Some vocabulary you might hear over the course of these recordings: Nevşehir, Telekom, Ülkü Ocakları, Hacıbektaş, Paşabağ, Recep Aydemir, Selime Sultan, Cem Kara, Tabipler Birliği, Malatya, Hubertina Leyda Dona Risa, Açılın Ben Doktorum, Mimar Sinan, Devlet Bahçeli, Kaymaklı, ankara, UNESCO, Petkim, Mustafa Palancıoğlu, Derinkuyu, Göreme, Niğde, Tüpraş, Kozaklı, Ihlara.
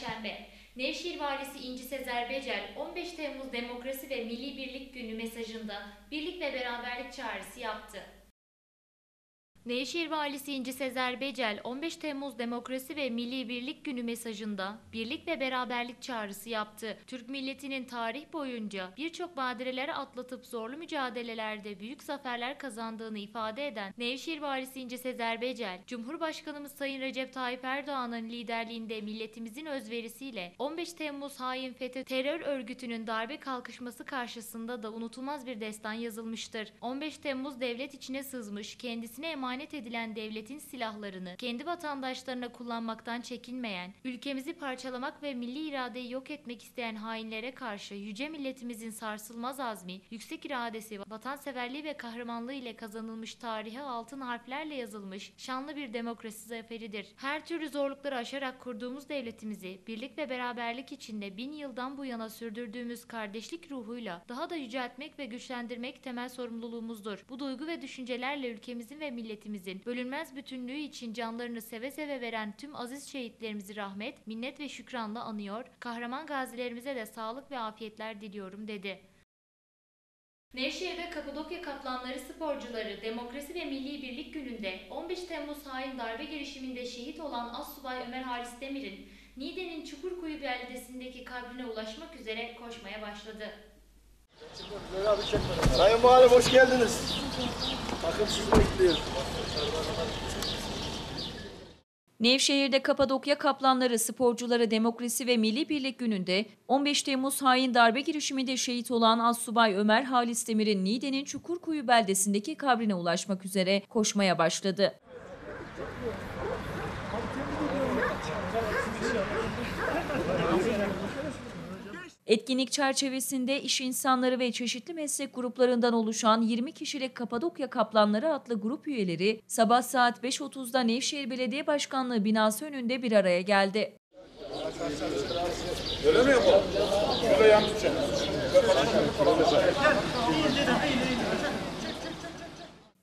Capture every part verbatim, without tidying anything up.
Perşembe. Nevşehir Valisi İnci Sezer Becel, on beş Temmuz Demokrasi ve Milli Birlik Günü mesajında birlik ve beraberlik çağrısı yaptı. Nevşehir Valisi İnci Sezer Becel, on beş Temmuz Demokrasi ve Milli Birlik Günü mesajında birlik ve beraberlik çağrısı yaptı. Türk milletinin tarih boyunca birçok badireleri atlatıp zorlu mücadelelerde büyük zaferler kazandığını ifade eden Nevşehir Valisi İnci Sezer Becel, Cumhurbaşkanımız Sayın Recep Tayyip Erdoğan'ın liderliğinde milletimizin özverisiyle on beş Temmuz hain FETÖ terör örgütünün darbe kalkışması karşısında da unutulmaz bir destan yazılmıştır. on beş Temmuz devlet içine sızmış, kendisine emanet edilen devletin silahlarını kendi vatandaşlarına kullanmaktan çekinmeyen, ülkemizi parçalamak ve milli iradeyi yok etmek isteyen hainlere karşı yüce milletimizin sarsılmaz azmi, yüksek iradesi, vatanseverliği ve kahramanlığı ile kazanılmış, tarihe altın harflerle yazılmış şanlı bir demokrasi zaferidir. Her türlü zorlukları aşarak kurduğumuz devletimizi birlik ve beraberlik içinde bin yıldan bu yana sürdürdüğümüz kardeşlik ruhuyla daha da yüceltmek ve güçlendirmek temel sorumluluğumuzdur. Bu duygu ve düşüncelerle ülkemizin ve milletimizin milletimizin bölünmez bütünlüğü için canlarını seve seve veren tüm aziz şehitlerimizi rahmet, minnet ve şükranla anıyor, kahraman gazilerimize de sağlık ve afiyetler diliyorum dedi. Nevşehir'de Kapadokya Kaplanları sporcuları Demokrasi ve Milli Birlik Günü'nde on beş Temmuz hain darbe girişiminde şehit olan Assubay Ömer Halis Demir'in Niğde'nin Çukurkuyu beldesindeki kabrine ulaşmak üzere koşmaya başladı. Sayın Muharrem hoş geldiniz. Bakın sizi bekliyorum. Nevşehir'de Kapadokya Kaplanları sporcuları Demokrasi ve Milli Birlik Günü'nde on beş Temmuz hain darbe girişiminde şehit olan Assubay Ömer Halis Demir'in Niğde'nin Çukurkuyu beldesindeki kabrine ulaşmak üzere koşmaya başladı. Etkinlik çerçevesinde iş insanları ve çeşitli meslek gruplarından oluşan yirmi kişilik Kapadokya Kaplanları adlı grup üyeleri sabah saat beş otuzda Nevşehir Belediye Başkanlığı binası önünde bir araya geldi.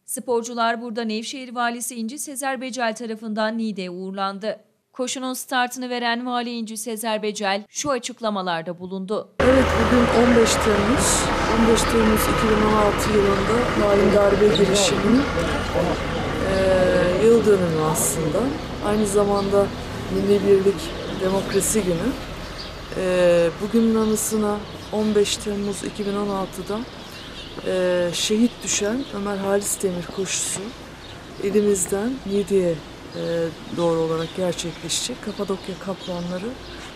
Sporcular burada Nevşehir Valisi İnci Sezer Becel tarafından Niğde'ye uğurlandı. Koşunun startını veren Vali İnci Sezer Becel şu açıklamalarda bulundu. Evet, bugün on beş Temmuz. on beş Temmuz iki bin on altı yılında hain darbe girişiminin e, yıl dönümü aslında. Aynı zamanda Milli Birlik Demokrasi Günü. E, bugünün anısına on beş Temmuz iki bin on altıda e, şehit düşen Ömer Halis Demir koşusu elimizden Niğde'ye Ee, doğru olarak gerçekleşecek. Kapadokya Kaplanları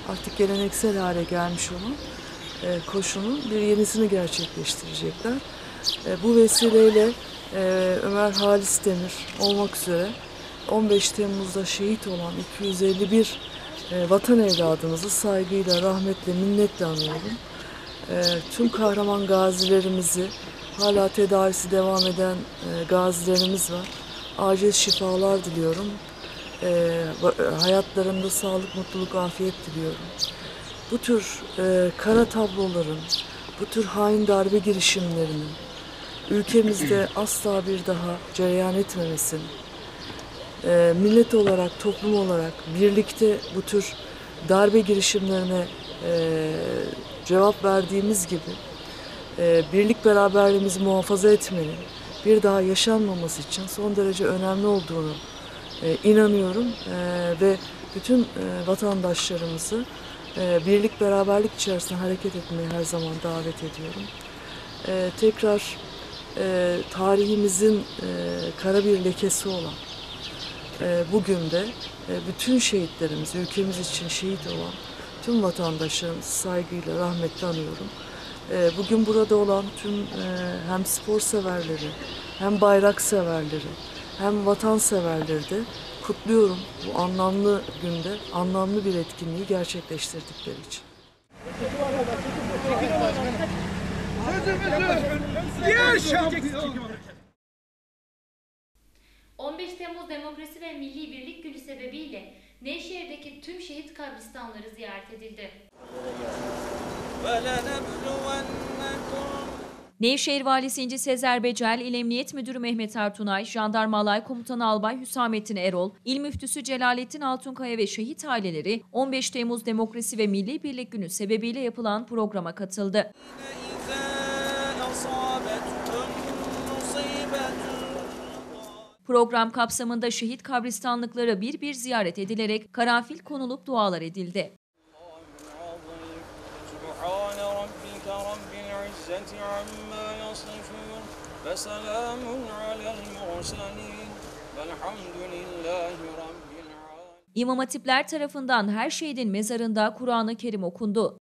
artık geleneksel hale gelmiş olan e, koşunun bir yenisini gerçekleştirecekler. E, bu vesileyle e, Ömer Halis Demir olmak üzere on beş Temmuz'da şehit olan iki yüz elli bir e, vatan evladımızı saygıyla, rahmetle, minnetle anıyorum. E, tüm kahraman gazilerimizi, hala tedavisi devam eden e, gazilerimiz var. Acil şifalar diliyorum. E, hayatlarında sağlık, mutluluk, afiyet diliyorum. Bu tür e, kara tabloların, bu tür hain darbe girişimlerinin ülkemizde asla bir daha cereyan etmemesini, e, millet olarak, toplum olarak birlikte bu tür darbe girişimlerine e, cevap verdiğimiz gibi e, birlik beraberliğimizi muhafaza etmeli, bir daha yaşanmaması için son derece önemli olduğunu e, inanıyorum e, ve bütün e, vatandaşlarımızı e, birlik beraberlik içerisinde hareket etmeye her zaman davet ediyorum. E, tekrar e, tarihimizin e, kara bir lekesi olan e, bugün de e, bütün şehitlerimiz, ülkemiz için şehit olan tüm vatandaşlarımızı saygıyla, rahmetle anıyorum. Bugün burada olan tüm hem spor severleri, hem bayrak severleri, hem vatan severleri de kutluyorum bu anlamlı günde anlamlı bir etkinliği gerçekleştirdikleri için. on beş Temmuz Demokrasi ve Milli Birlik Günü sebebiyle Nevşehir'deki tüm şehit kabristanları ziyaret edildi. Nevşehir Valisi İnci Sezer Becel, İl Emniyet Müdürü Mehmet Artunay, Jandarma Alay Komutanı Albay Hüsamettin Erol, İl Müftüsü Celalettin Altunkaya ve şehit aileleri on beş Temmuz Demokrasi ve Milli Birlik Günü sebebiyle yapılan programa katıldı. Program kapsamında şehit kabristanlıkları bir bir ziyaret edilerek karanfil konulup dualar edildi. İmam Hatipler tarafından her şehidin mezarında Kur'an-ı Kerim okundu.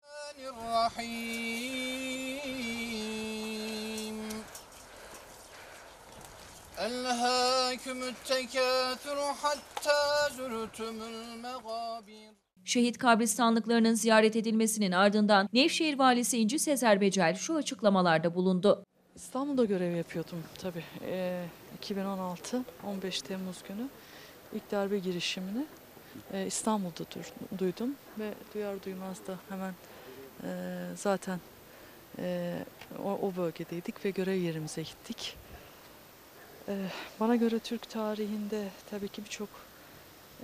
Şehit kabristanlıklarının ziyaret edilmesinin ardından Nevşehir Valisi İnci Sezer Becel şu açıklamalarda bulundu. İstanbul'da görev yapıyordum tabii. E, iki bin on altı on beş Temmuz günü ilk darbe girişimini e, İstanbul'da duydum ve duyar duymaz da hemen e, zaten e, o, o bölgedeydik ve görev yerimize gittik. Bana göre Türk tarihinde tabii ki birçok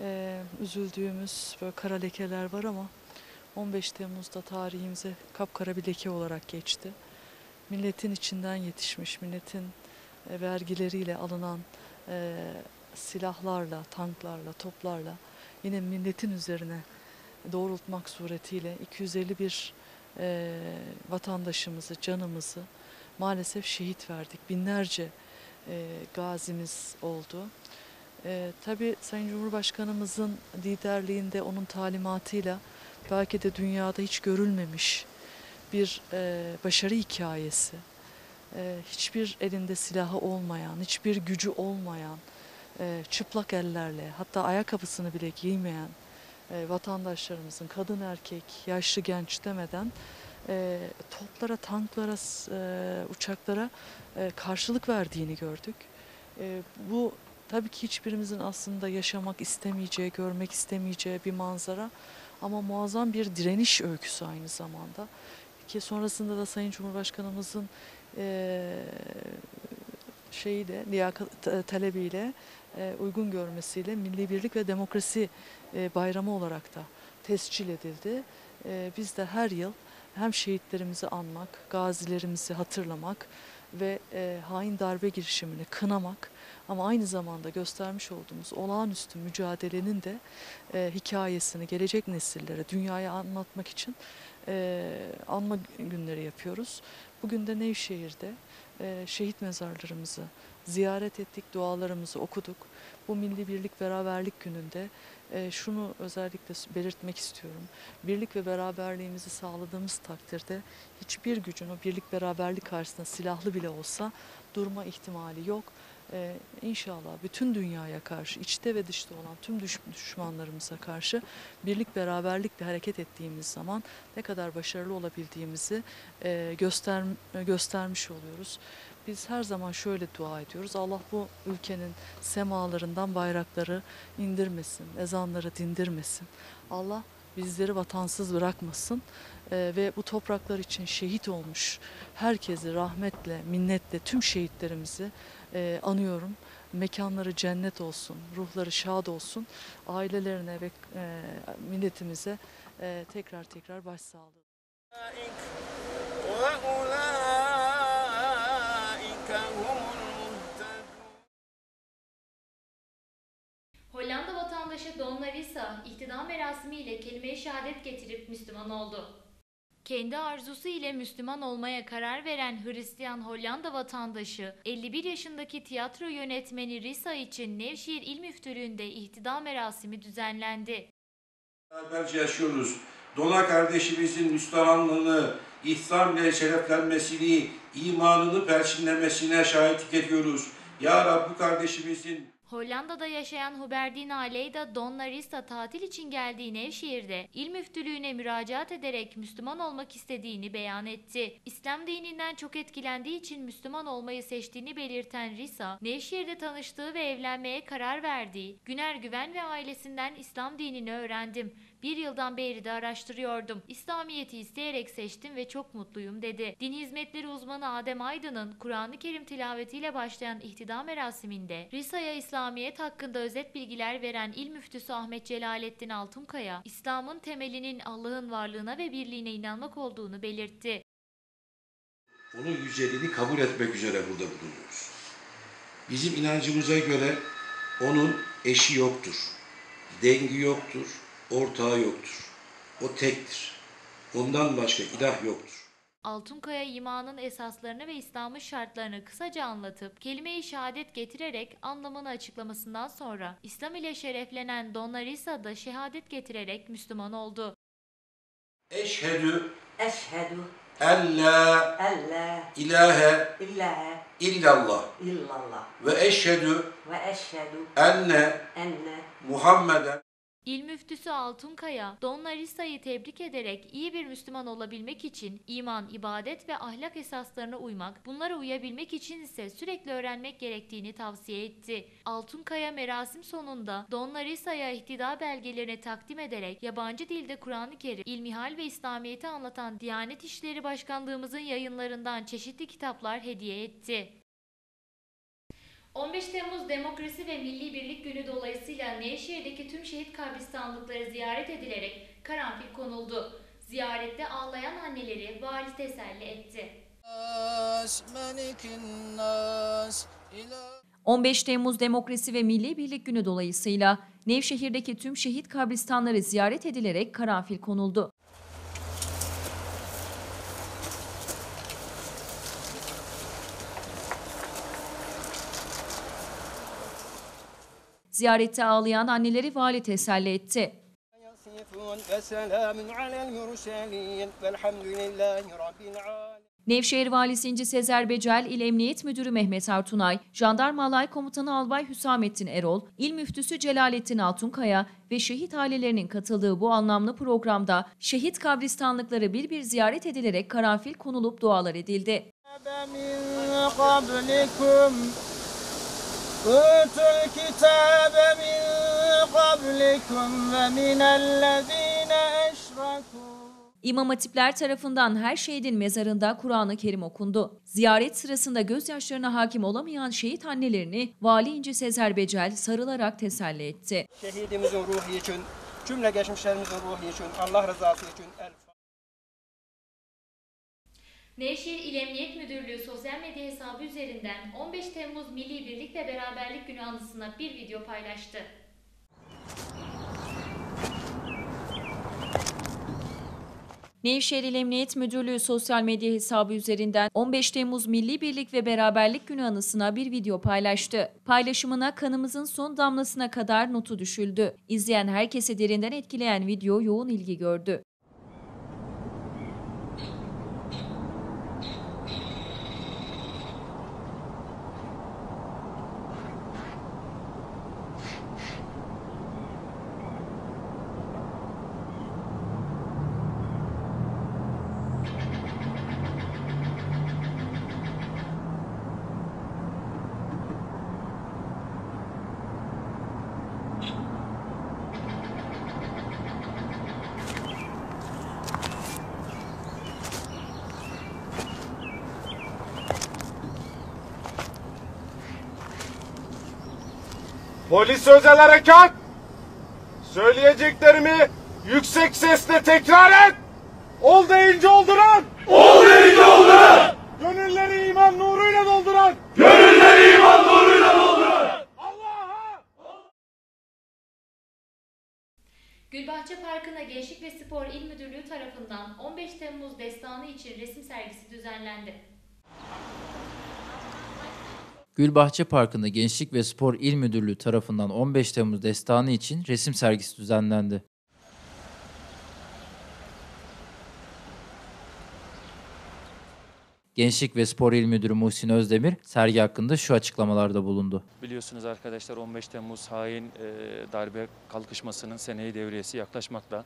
e, üzüldüğümüz böyle kara lekeler var ama on beş Temmuz'da tarihimize kapkara bir leke olarak geçti. Milletin içinden yetişmiş, milletin e, vergileriyle alınan e, silahlarla, tanklarla, toplarla yine milletin üzerine doğrultmak suretiyle iki yüz elli bir e, vatandaşımızı, canımızı maalesef şehit verdik. Binlerce E, gazimiz oldu. E, tabii Sayın Cumhurbaşkanımızın liderliğinde, onun talimatıyla belki de dünyada hiç görülmemiş bir e, başarı hikayesi. E, hiçbir elinde silahı olmayan, hiçbir gücü olmayan, e, çıplak ellerle hatta ayakkabısını bile giymeyen e, vatandaşlarımızın kadın erkek, yaşlı genç demeden E, toplara, tanklara, e, uçaklara e, karşılık verdiğini gördük. E, bu tabii ki hiçbirimizin aslında yaşamak istemeyeceği, görmek istemeyeceği bir manzara ama muazzam bir direniş öyküsü aynı zamanda. Ki sonrasında da Sayın Cumhurbaşkanımızın e, şeyiyle, liyakat talebiyle e, uygun görmesiyle Milli Birlik ve Demokrasi e, Bayramı olarak da tescil edildi. E, biz de her yıl hem şehitlerimizi anmak, gazilerimizi hatırlamak ve e, hain darbe girişimini kınamak ama aynı zamanda göstermiş olduğumuz olağanüstü mücadelenin de e, hikayesini gelecek nesillere, dünyaya anlatmak için e, anma günleri yapıyoruz. Bugün de Nevşehir'de e, şehit mezarlarımızı ziyaret ettik, dualarımızı okuduk. Bu Milli Birlik Beraberlik Günü'nde e, şunu özellikle belirtmek istiyorum. Birlik ve beraberliğimizi sağladığımız takdirde hiçbir gücün o birlik beraberlik karşısında silahlı bile olsa durma ihtimali yok. E, İnşallah bütün dünyaya karşı, içte ve dışta olan tüm düş düşmanlarımıza karşı birlik beraberlikle hareket ettiğimiz zaman ne kadar başarılı olabildiğimizi e, göster göstermiş oluyoruz. Biz her zaman şöyle dua ediyoruz. Allah bu ülkenin semalarından bayrakları indirmesin, ezanları dindirmesin. Allah bizleri vatansız bırakmasın e, ve bu topraklar için şehit olmuş herkesi rahmetle, minnetle tüm şehitlerimizi e, anıyorum. Mekanları cennet olsun, ruhları şad olsun, ailelerine ve e, milletimize e, tekrar tekrar başsağlığı. Hollanda vatandaşı Dona Risa, ihtidam merasimiyle kelime-i şehadet getirip Müslüman oldu. Kendi arzusu ile Müslüman olmaya karar veren Hristiyan Hollanda vatandaşı, elli bir yaşındaki tiyatro yönetmeni Risa için Nevşehir İl Müftülüğü'nde ihtidam merasimi düzenlendi. Beraberce yaşıyoruz. Dona kardeşimizin müstahanlığını, ihsanla şereflenmesini, imanını perçinlemesine şahitlik ediyoruz. Ya Rabbi bu kardeşimizin... Hollanda'da yaşayan Hubertina Leyda Dona Risa tatil için geldiği Nevşehir'de il müftülüğüne müracaat ederek Müslüman olmak istediğini beyan etti. İslam dininden çok etkilendiği için Müslüman olmayı seçtiğini belirten Risa, Nevşehir'de tanıştığı ve evlenmeye karar verdiği Güner Güven ve ailesinden İslam dinini öğrendim. Bir yıldan beri de araştırıyordum. İslamiyet'i isteyerek seçtim ve çok mutluyum dedi. Din hizmetleri uzmanı Adem Aydın'ın Kur'an-ı Kerim tilavetiyle başlayan ihtida merasiminde Risa'ya İslamiyet hakkında özet bilgiler veren il müftüsü Ahmet Celalettin Altunkaya, İslam'ın temelinin Allah'ın varlığına ve birliğine inanmak olduğunu belirtti. Onun yüceliğini kabul etmek üzere burada bulunuyoruz. Bizim inancımıza göre onun eşi yoktur, dengi yoktur, ortağı yoktur. O tektir. Ondan başka ilah yoktur. Altunkaya imanın esaslarını ve İslam'ın şartlarını kısaca anlatıp kelime-i şehadet getirerek anlamını açıklamasından sonra İslam ile şereflenen Dona Risa da şehadet getirerek Müslüman oldu. Eşhedü Eşhedü en la ilahe illallah ve eşhedü enne Muhammeden. İl müftüsü Altunkaya, Dona Risa'yı tebrik ederek iyi bir Müslüman olabilmek için iman, ibadet ve ahlak esaslarına uymak, bunlara uyabilmek için ise sürekli öğrenmek gerektiğini tavsiye etti. Altunkaya merasim sonunda Dona Risa'ya ihtida belgelerini takdim ederek yabancı dilde Kur'an-ı Kerim, ilmihal ve İslamiyet'i anlatan Diyanet İşleri Başkanlığımızın yayınlarından çeşitli kitaplar hediye etti. on beş Temmuz Demokrasi ve Milli Birlik Günü dolayısıyla Nevşehir'deki tüm şehit kabristanlıkları ziyaret edilerek karanfil konuldu. Ziyarette ağlayan anneleri vali teselli etti. on beş Temmuz Demokrasi ve Milli Birlik Günü dolayısıyla Nevşehir'deki tüm şehit kabristanları ziyaret edilerek karanfil konuldu. Ziyarette ağlayan anneleri vali teselli etti. Nevşehir Valisi İnci Sezer Becel, İl Emniyet Müdürü Mehmet Artunay, Jandarma Alay Komutanı Albay Hüsamettin Erol, İl Müftüsü Celalettin Altunkaya ve şehit ailelerinin katıldığı bu anlamlı programda şehit kabristanlıkları bir bir ziyaret edilerek karanfil konulup dualar edildi. İmam hatipler tarafından her şehidin mezarında Kur'an-ı Kerim okundu. Ziyaret sırasında gözyaşlarına hakim olamayan şehit annelerini Vali İnci Sezer Becel sarılarak teselli etti. Şehidimizin ruhu için, cümle geçmişlerimizin ruhu için, Allah rızası için el. Nevşehir İl Emniyet Müdürlüğü sosyal medya hesabı üzerinden on beş Temmuz Milli Birlik ve Beraberlik Günü anısına bir video paylaştı. Nevşehir İl Emniyet Müdürlüğü sosyal medya hesabı üzerinden on beş Temmuz Milli Birlik ve Beraberlik Günü anısına bir video paylaştı. Paylaşımına kanımızın son damlasına kadar notu düşüldü. İzleyen herkesi derinden etkileyen video yoğun ilgi gördü. Polis özel harekat, söyleyeceklerimi yüksek sesle tekrar et, ol deyince olduran, ol deyince olduran, gönülleri iman nuruyla dolduran, gönülleri iman nuruyla dolduran, Allah'a! Gülbahçe Parkı'na Gençlik ve Spor İl Müdürlüğü tarafından on beş Temmuz destanı için resim sergisi düzenlendi. Gülbahçe Parkı'nda Gençlik ve Spor İl Müdürlüğü tarafından on beş Temmuz destanı için resim sergisi düzenlendi. Gençlik ve Spor İl Müdürü Muhsin Özdemir sergi hakkında şu açıklamalarda bulundu. Biliyorsunuz arkadaşlar, on beş Temmuz hain darbe kalkışmasının seneyi devriyesi yaklaşmakta.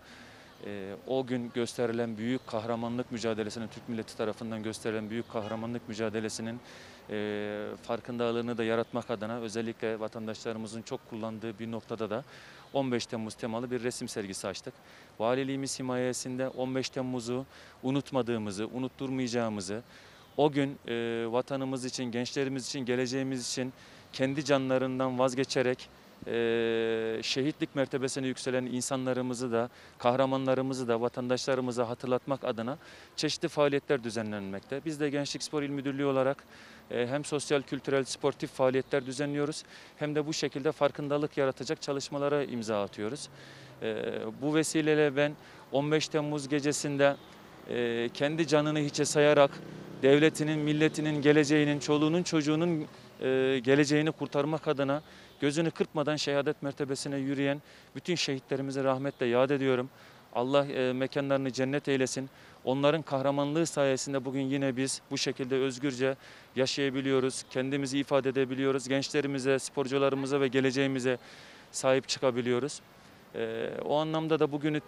e, o gün gösterilen büyük kahramanlık mücadelesinin, Türk milleti tarafından gösterilen büyük kahramanlık mücadelesinin e, farkındalığını da yaratmak adına özellikle vatandaşlarımızın çok kullandığı bir noktada da on beş Temmuz temalı bir resim sergisi açtık. Valiliğimiz himayesinde on beş Temmuz'u unutmadığımızı, unutturmayacağımızı, o gün e, vatanımız için, gençlerimiz için, geleceğimiz için kendi canlarından vazgeçerek Ee, şehitlik mertebesine yükselen insanlarımızı da, kahramanlarımızı da vatandaşlarımıza hatırlatmak adına çeşitli faaliyetler düzenlenmekte. Biz de Gençlik Spor İl Müdürlüğü olarak e, hem sosyal, kültürel, sportif faaliyetler düzenliyoruz hem de bu şekilde farkındalık yaratacak çalışmalara imza atıyoruz. E, bu vesileyle ben on beş Temmuz gecesinde e, kendi canını hiçe sayarak devletinin, milletinin, geleceğinin, çoluğunun, çocuğunun e, geleceğini kurtarmak adına gözünü kırpmadan şehadet mertebesine yürüyen bütün şehitlerimizi rahmetle yad ediyorum. Allah e, mekanlarını cennet eylesin. Onların kahramanlığı sayesinde bugün yine biz bu şekilde özgürce yaşayabiliyoruz. Kendimizi ifade edebiliyoruz. Gençlerimize, sporcularımıza ve geleceğimize sahip çıkabiliyoruz. E, o anlamda da bugünü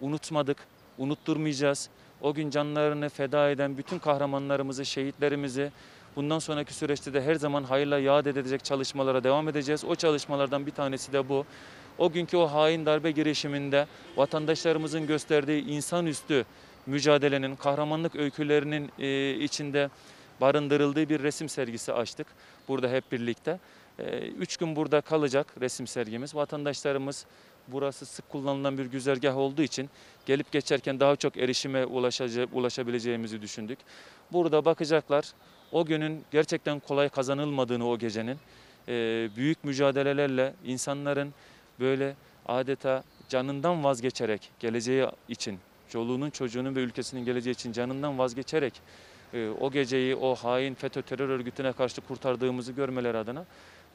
unutmadık, unutturmayacağız. O gün canlarını feda eden bütün kahramanlarımızı, şehitlerimizi bundan sonraki süreçte de her zaman hayırla yad edilecek çalışmalara devam edeceğiz. O çalışmalardan bir tanesi de bu. O günkü o hain darbe girişiminde vatandaşlarımızın gösterdiği insanüstü mücadelenin, kahramanlık öykülerinin içinde barındırıldığı bir resim sergisi açtık. Burada hep birlikte. Üç gün burada kalacak resim sergimiz. Vatandaşlarımız, burası sık kullanılan bir güzergah olduğu için gelip geçerken daha çok erişime ulaşabileceğimizi düşündük. Burada bakacaklar. O günün gerçekten kolay kazanılmadığını, o gecenin büyük mücadelelerle insanların böyle adeta canından vazgeçerek geleceği için, çoluğunun, çocuğunun ve ülkesinin geleceği için canından vazgeçerek o geceyi o hain FETÖ terör örgütüne karşı kurtardığımızı görmeleri adına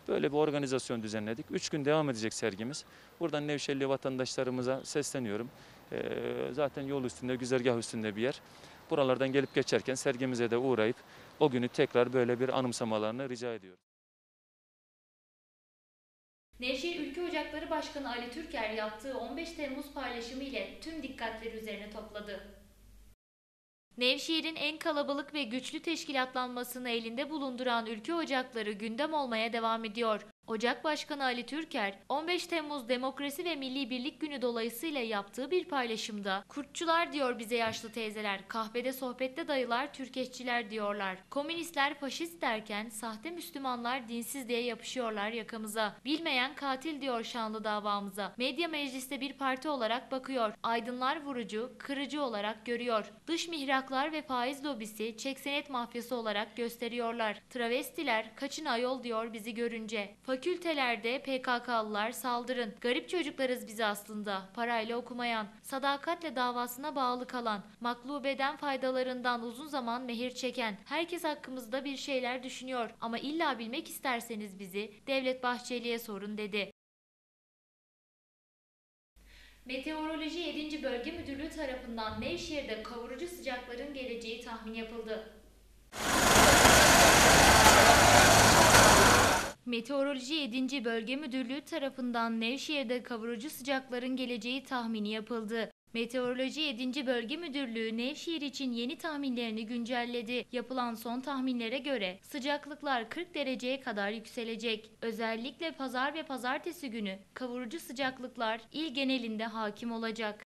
böyle bir organizasyon düzenledik. Üç gün devam edecek sergimiz. Buradan Nevşehirli vatandaşlarımıza sesleniyorum. Zaten yol üstünde, güzergah üstünde bir yer. Buralardan gelip geçerken sergimize de uğrayıp o günü tekrar böyle bir anımsamalarını rica ediyorum. Nevşehir Ülke Ocakları Başkanı Ali Türker yaptığı on beş Temmuz paylaşımı ile tüm dikkatleri üzerine topladı. Nevşehir'in en kalabalık ve güçlü teşkilatlanmasını elinde bulunduran ülke ocakları gündem olmaya devam ediyor. Ocak Başkanı Ali Türker, on beş Temmuz Demokrasi ve Milli Birlik Günü dolayısıyla yaptığı bir paylaşımda "Kurtçular diyor bize yaşlı teyzeler, kahvede sohbette dayılar Türkeşçiler diyorlar. Komünistler faşist derken sahte Müslümanlar dinsiz diye yapışıyorlar yakamıza. Bilmeyen katil diyor şanlı davamıza. Medya mecliste bir parti olarak bakıyor. Aydınlar vurucu, kırıcı olarak görüyor. Dış mihraklar ve faiz lobisi çek senet mafyası olarak gösteriyorlar. Travestiler kaçın ayol diyor bizi görünce. Fakültelerde P K K'lılar saldırın. Garip çocuklarız biz aslında. Parayla okumayan, sadakatle davasına bağlı kalan, maklubeden faydalarından uzun zaman mehir çeken. Herkes hakkımızda bir şeyler düşünüyor ama illa bilmek isterseniz bizi Devlet Bahçeli'ye sorun" dedi. Meteoroloji yedinci Bölge Müdürlüğü tarafından Nevşehir'de kavurucu sıcakların geleceği tahmin yapıldı. Meteoroloji yedinci Bölge Müdürlüğü tarafından Nevşehir'de kavurucu sıcakların geleceği tahmini yapıldı. Meteoroloji yedinci Bölge Müdürlüğü Nevşehir için yeni tahminlerini güncelledi. Yapılan son tahminlere göre sıcaklıklar kırk dereceye kadar yükselecek. Özellikle pazar ve pazartesi günü kavurucu sıcaklıklar il genelinde hakim olacak.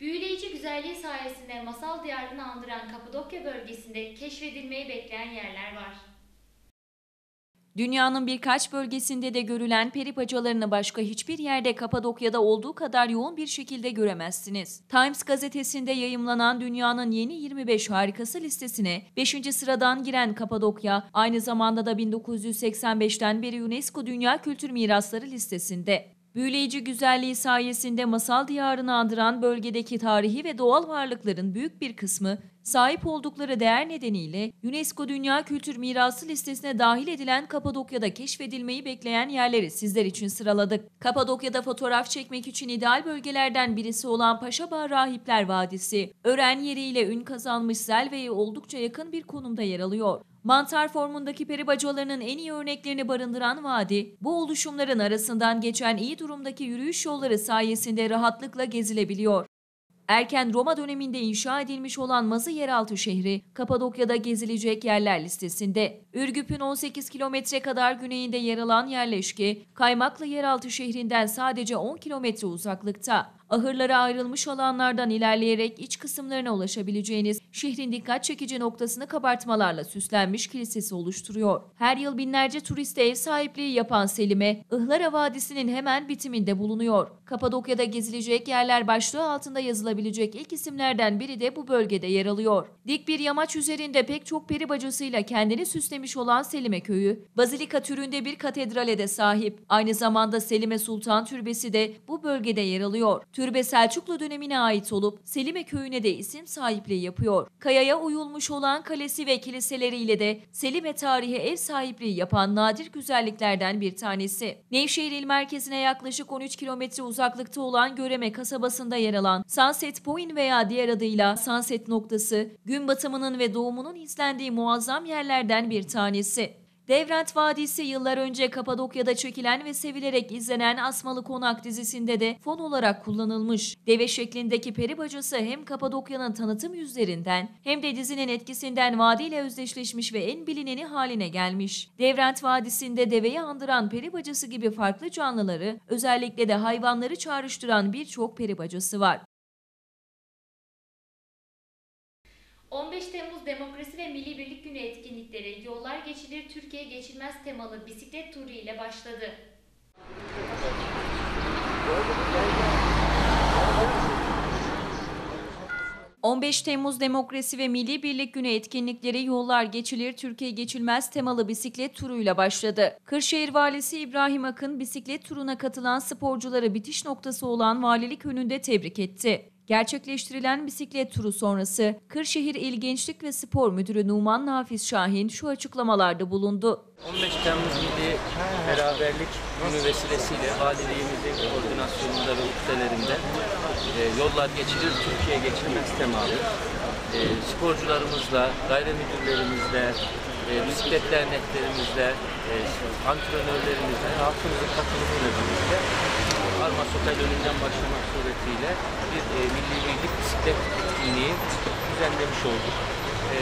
Büyüleyici güzelliği sayesinde masal diyarını andıran Kapadokya bölgesinde keşfedilmeyi bekleyen yerler var. Dünyanın birkaç bölgesinde de görülen peri bacalarını başka hiçbir yerde Kapadokya'da olduğu kadar yoğun bir şekilde göremezsiniz. Times gazetesinde yayımlanan dünyanın yeni yirmi beş harikası listesine beşinci sıradan giren Kapadokya, aynı zamanda da bin dokuz yüz seksen beşten beri UNESCO Dünya Kültür Mirasları listesinde. Büyüleyici güzelliği sayesinde masal diyarını andıran bölgedeki tarihi ve doğal varlıkların büyük bir kısmı sahip oldukları değer nedeniyle UNESCO Dünya Kültür Mirası listesine dahil edilen Kapadokya'da keşfedilmeyi bekleyen yerleri sizler için sıraladık. Kapadokya'da fotoğraf çekmek için ideal bölgelerden birisi olan Paşabağ Rahipler Vadisi, ören yeriyle ün kazanmış Zelve'ye oldukça yakın bir konumda yer alıyor. Mantar formundaki peri bacalarının en iyi örneklerini barındıran vadi, bu oluşumların arasından geçen iyi durumdaki yürüyüş yolları sayesinde rahatlıkla gezilebiliyor. Erken Roma döneminde inşa edilmiş olan Mazı yeraltı şehri, Kapadokya'da gezilecek yerler listesinde. Ürgüp'ün on sekiz kilometre kadar güneyinde yer alan yerleşke, Kaymaklı yeraltı şehrinden sadece on kilometre uzaklıkta. Ahırlara ayrılmış alanlardan ilerleyerek iç kısımlarına ulaşabileceğiniz, şehrin dikkat çekici noktasını kabartmalarla süslenmiş kilisesi oluşturuyor. Her yıl binlerce turiste ev sahipliği yapan Selime, Ihlara Vadisi'nin hemen bitiminde bulunuyor. Kapadokya'da gezilecek yerler başlığı altında yazılabilecek ilk isimlerden biri de bu bölgede yer alıyor. Dik bir yamaç üzerinde pek çok peri bacasıyla kendini süslemiş olan Selime Köyü, bazilika türünde bir katedrale de sahip. Aynı zamanda Selime Sultan Türbesi de bu bölgede yer alıyor. Türbe Selçuklu dönemine ait olup Selime Köyü'ne de isim sahipliği yapıyor. Kayaya uyulmuş olan kalesi ve kiliseleriyle de Selime tarihi ev sahipliği yapan nadir güzelliklerden bir tanesi. Nevşehir il merkezine yaklaşık on üç kilometre uzaklıkta olan Göreme kasabasında yer alan Sunset Point veya diğer adıyla Sunset Noktası, gün batımının ve doğumunun izlendiği muazzam yerlerden bir tanesi. Devrent Vadisi yıllar önce Kapadokya'da çekilen ve sevilerek izlenen Asmalı Konak dizisinde de fon olarak kullanılmış. Deve şeklindeki peri bacası hem Kapadokya'nın tanıtım yüzlerinden hem de dizinin etkisinden vadiyle özdeşleşmiş ve en bilineni haline gelmiş. Devrent Vadisi'nde deveyi andıran peri bacası gibi farklı canlıları, özellikle de hayvanları çağrıştıran birçok peri bacası var. on beş Temmuz Demokrasi ve Milli Birlik Günü etkinlikleri Yollar Geçilir Türkiye Geçilmez temalı bisiklet turu ile başladı. on beş Temmuz Demokrasi ve Milli Birlik Günü etkinlikleri Yollar Geçilir Türkiye Geçilmez temalı bisiklet turuyla başladı. Kırşehir Valisi İbrahim Akın bisiklet turuna katılan sporcuları bitiş noktası olan valilik önünde tebrik etti. Gerçekleştirilen bisiklet turu sonrası Kırşehir İl Gençlik ve Spor Müdürü Numan Nafiz Şahin şu açıklamalarda bulundu. on beş Temmuz Milli Beraberlik Günü vesilesiyle valiliğimizin koordinasyonunda ve ukdelerinde e, yollar geçilir, Türkiye geçilmez temalı. E, sporcularımızla, daire müdürlerimizle, e, bisiklet derneklerimizle, e, antrenörlerimizle, halkımızın katılımıyla birlikte Armas Otel önünden başlamak suretiyle bir e, milli birlik bisiklet etkinliği düzenlemiş olduk. E,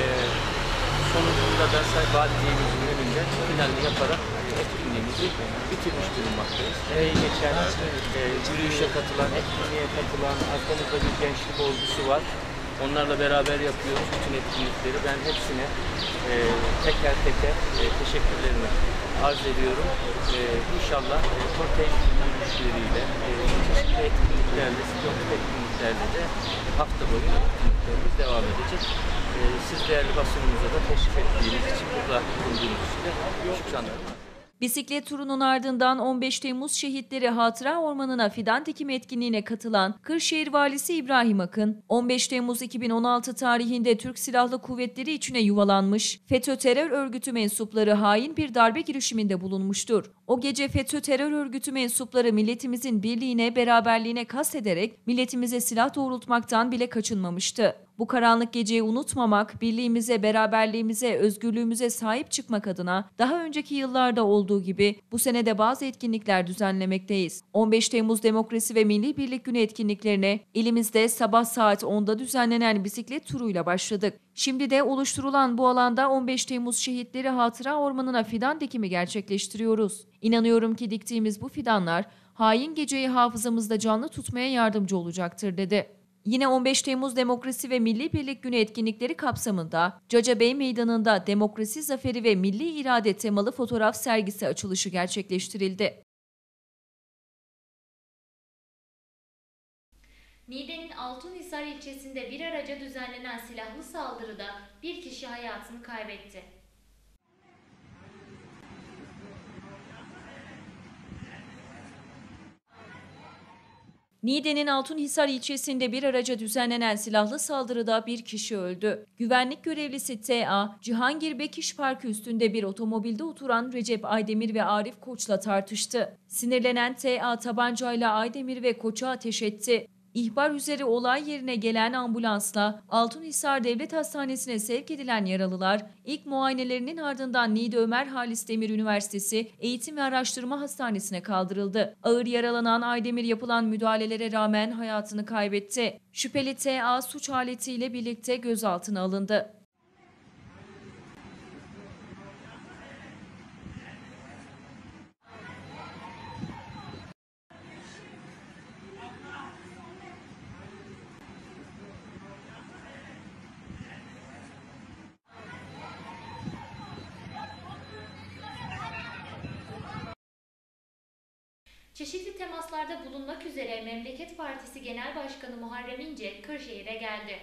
sonucunda da valiliğimizin önünde finalini yaparak etkinliğimizi bitirmiş bulunmaktayız. Eğer geçen e, yürüyüşe katılan, etkinliğe katılan, arkamızda bir gençlik olgusu var. Onlarla beraber yapıyoruz bütün etkinlikleri. Ben hepsine e, teker teker e, teşekkürlerimi arz ediyorum. E, inşallah e, kortej yürüyüşleriyle, e, çeşitli etkinliklerle, stüdyo etkinliklerle de hafta boyu etkinliklerimiz devam edecek. E, siz değerli basınımıza da teşrif ettiğiniz için, burada bulunduğunuz için de şükranlarım var. Bisiklet turunun ardından on beş Temmuz Şehitleri Hatıra Ormanı'na fidan dikimi etkinliğine katılan Kırşehir Valisi İbrahim Akın, on beş Temmuz iki bin on altı tarihinde Türk Silahlı Kuvvetleri içine yuvalanmış FETÖ terör örgütü mensupları hain bir darbe girişiminde bulunmuştur. O gece FETÖ terör örgütü mensupları milletimizin birliğine, beraberliğine kastederek milletimize silah doğrultmaktan bile kaçınmamıştı. Bu karanlık geceyi unutmamak, birliğimize, beraberliğimize, özgürlüğümüze sahip çıkmak adına daha önceki yıllarda olduğu gibi bu sene de bazı etkinlikler düzenlemekteyiz. on beş Temmuz Demokrasi ve Milli Birlik Günü etkinliklerine ilimizde sabah saat onda düzenlenen bisiklet turuyla başladık. Şimdi de oluşturulan bu alanda on beş Temmuz Şehitleri Hatıra Ormanı'na fidan dikimi gerçekleştiriyoruz. İnanıyorum ki diktiğimiz bu fidanlar hain geceyi hafızamızda canlı tutmaya yardımcı olacaktır dedi. Yine on beş Temmuz Demokrasi ve Milli Birlik Günü etkinlikleri kapsamında Cacabey Meydanı'nda Demokrasi Zaferi ve Milli İrade temalı fotoğraf sergisi açılışı gerçekleştirildi. Niğde'nin Altunhisar ilçesinde bir araca düzenlenen silahlı saldırıda bir kişi hayatını kaybetti. Niğde'nin Altunhisar ilçesinde bir araca düzenlenen silahlı saldırıda bir kişi öldü. Güvenlik görevlisi T A, Cihangir Bekiş Parkı üstünde bir otomobilde oturan Recep Aydemir ve Arif Koç'la tartıştı. Sinirlenen T A tabancayla Aydemir ve Koç'a ateş etti. İhbar üzere olay yerine gelen ambulansla Altunhisar Devlet Hastanesi'ne sevk edilen yaralılar ilk muayenelerinin ardından Niğde Ömer Halis Demir Üniversitesi Eğitim ve Araştırma Hastanesi'ne kaldırıldı. Ağır yaralanan Aydemir yapılan müdahalelere rağmen hayatını kaybetti. Şüpheli T A suç aletiyle birlikte gözaltına alındı. Çeşitli temaslarda bulunmak üzere Memleket Partisi Genel Başkanı Muharrem İnce Kırşehir'e geldi.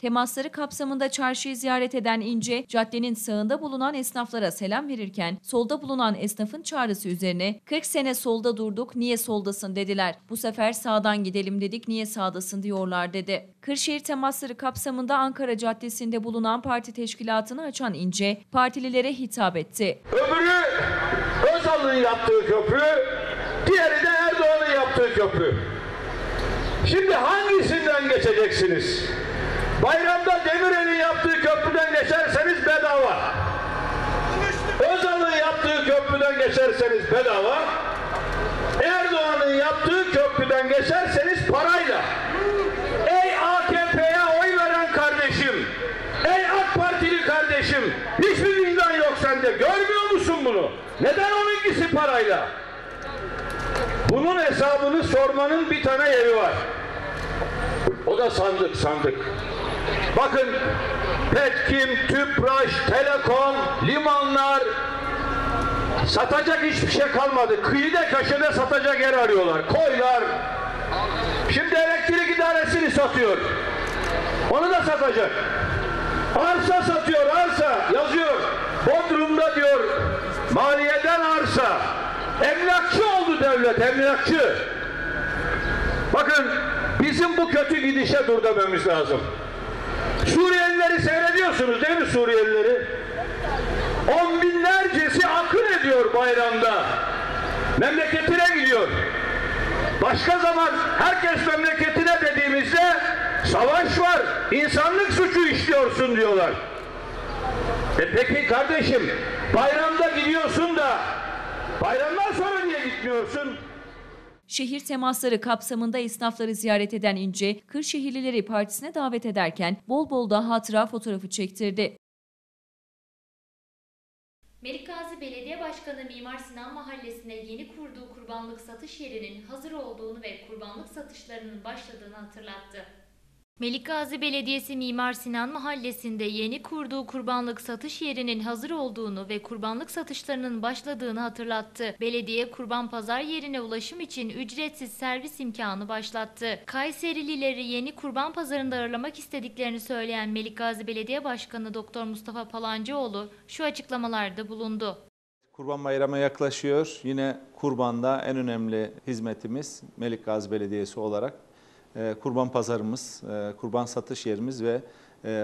Temasları kapsamında çarşıyı ziyaret eden İnce, caddenin sağında bulunan esnaflara selam verirken solda bulunan esnafın çağrısı üzerine kırk sene solda durduk, niye soldasın dediler. Bu sefer sağdan gidelim dedik, niye sağdasın diyorlar dedi. Kırşehir temasları kapsamında Ankara Caddesi'nde bulunan parti teşkilatını açan İnce, partililere hitap etti. Öbürü Özal'ın yaptığı köprü, diğeri de Erdoğan'ın yaptığı köprü. Şimdi hangisinden geçeceksiniz? Bayramda Demirel'in yaptığı köprüden geçerseniz bedava. Özal'ın yaptığı köprüden geçerseniz bedava. Erdoğan'ın yaptığı köprüden geçerseniz parayla. Ey A K P'ye oy veren kardeşim, ey AK Partili kardeşim, hiçbir vicdan yok sende. Görmüyor musun bunu? Neden onunkisi parayla? Bunun hesabını sormanın bir tane yeri var. O da sandık, sandık. Bakın, Petkim, Tüpraş, Telekom, limanlar, satacak hiçbir şey kalmadı. Kıyıda köşede satacak yer arıyorlar, koylar. Şimdi elektrik idaresini satıyor, onu da satacak. Arsa satıyor, arsa yazıyor. Bodrum'da diyor, maliyeden arsa. Emlakçı oldu devlet, emlakçı. Bakın, bizim bu kötü gidişe dur dememiz lazım. Suriyelileri seyrediyorsunuz değil mi Suriyelileri? On binlercesi akın ediyor bayramda. Memleketine gidiyor. Başka zaman herkes memleketine dediğimizde savaş var, insanlık suçu işliyorsun diyorlar. E peki kardeşim, bayramda gidiyorsun da bayramdan sonra niye gitmiyorsun? Şehir temasları kapsamında esnafları ziyaret eden İnce, Kırşehirlileri partisine davet ederken bol bol da hatıra fotoğrafı çektirdi. Melikgazi Belediye Başkanı Mimar Sinan Mahallesi'ne yeni kurduğu kurbanlık satış yerinin hazır olduğunu ve kurbanlık satışlarının başladığını hatırlattı. Melikgazi Belediyesi Mimar Sinan Mahallesi'nde yeni kurduğu kurbanlık satış yerinin hazır olduğunu ve kurbanlık satışlarının başladığını hatırlattı. Belediye kurban pazar yerine ulaşım için ücretsiz servis imkanı başlattı. Kayserilileri yeni kurban pazarında ağırlamak istediklerini söyleyen Melikgazi Belediye Başkanı Doktor Mustafa Palancıoğlu şu açıklamalarda bulundu. Kurban Bayramı yaklaşıyor. Yine kurbanda en önemli hizmetimiz Melikgazi Belediyesi olarak kurban pazarımız, kurban satış yerimiz ve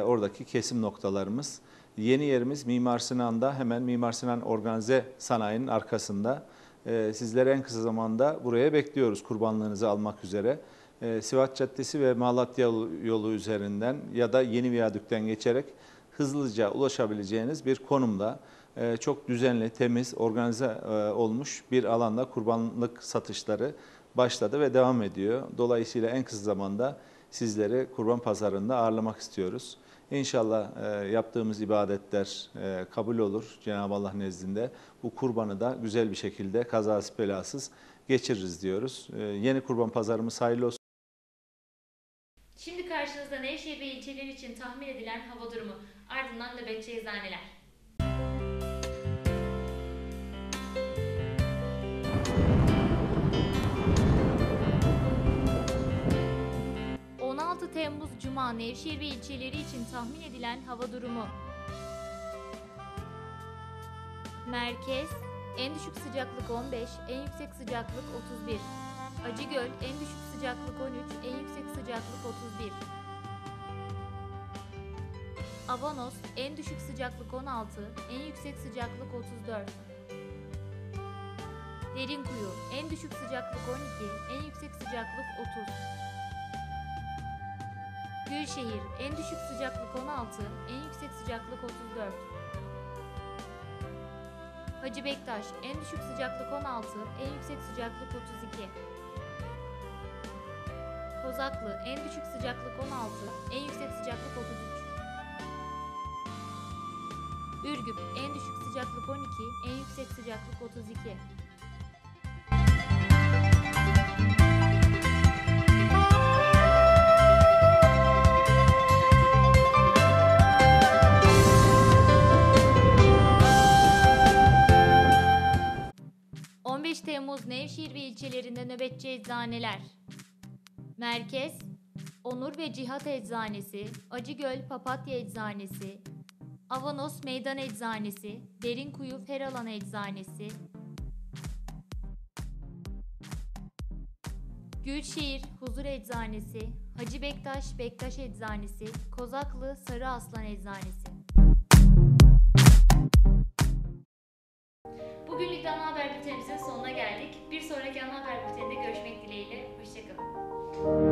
oradaki kesim noktalarımız. Yeni yerimiz Mimar Sinan'da, hemen Mimar Sinan Organize Sanayi'nin arkasında. Sizleri en kısa zamanda buraya bekliyoruz kurbanlarınızı almak üzere. Sivas Caddesi ve Malatya yolu üzerinden ya da yeni viyadükten geçerek hızlıca ulaşabileceğiniz bir konumda. Çok düzenli, temiz, organize olmuş bir alanda kurbanlık satışları başladı ve devam ediyor. Dolayısıyla en kısa zamanda sizleri kurban pazarında ağırlamak istiyoruz. İnşallah yaptığımız ibadetler kabul olur Cenab-ı Allah nezdinde. Bu kurbanı da güzel bir şekilde kazasız belasız geçiririz diyoruz. Yeni kurban pazarımız hayırlı olsun. Şimdi karşınızda Nevşehir ve ilçeler için tahmin edilen hava durumu, ardından nöbetçi eczaneler. on altı Temmuz Cuma Nevşehir ve ilçeleri için tahmin edilen hava durumu. Merkez en düşük sıcaklık on beş, en yüksek sıcaklık otuz bir. Acıgöl en düşük sıcaklık on üç, en yüksek sıcaklık otuz bir. Avanos en düşük sıcaklık on altı, en yüksek sıcaklık otuz dört. Derinkuyu en düşük sıcaklık on iki, en yüksek sıcaklık otuz. Gülşehir en düşük sıcaklık on altı, en yüksek sıcaklık otuz dört. Hacıbektaş en düşük sıcaklık on altı, en yüksek sıcaklık otuz iki. Kozaklı en düşük sıcaklık on altı, en yüksek sıcaklık otuz üç. Ürgüp en düşük sıcaklık on iki, en yüksek sıcaklık otuz iki. on beş Temmuz Nevşehir ve ilçelerinde nöbetçi eczaneler. Merkez Onur ve Cihat Eczanesi, Acıgöl Papatya Eczanesi, Avanos Meydan Eczanesi, Derinkuyu Feralan Eczanesi, Gülşehir Huzur Eczanesi, Hacıbektaş Bektaş Eczanesi, Kozaklı Sarı Aslan Eczanesi. Bugünlük ana haber bültenimizin sonuna geldik. Bir sonraki ana haber bülteninde görüşmek dileğiyle. Hoşçakalın.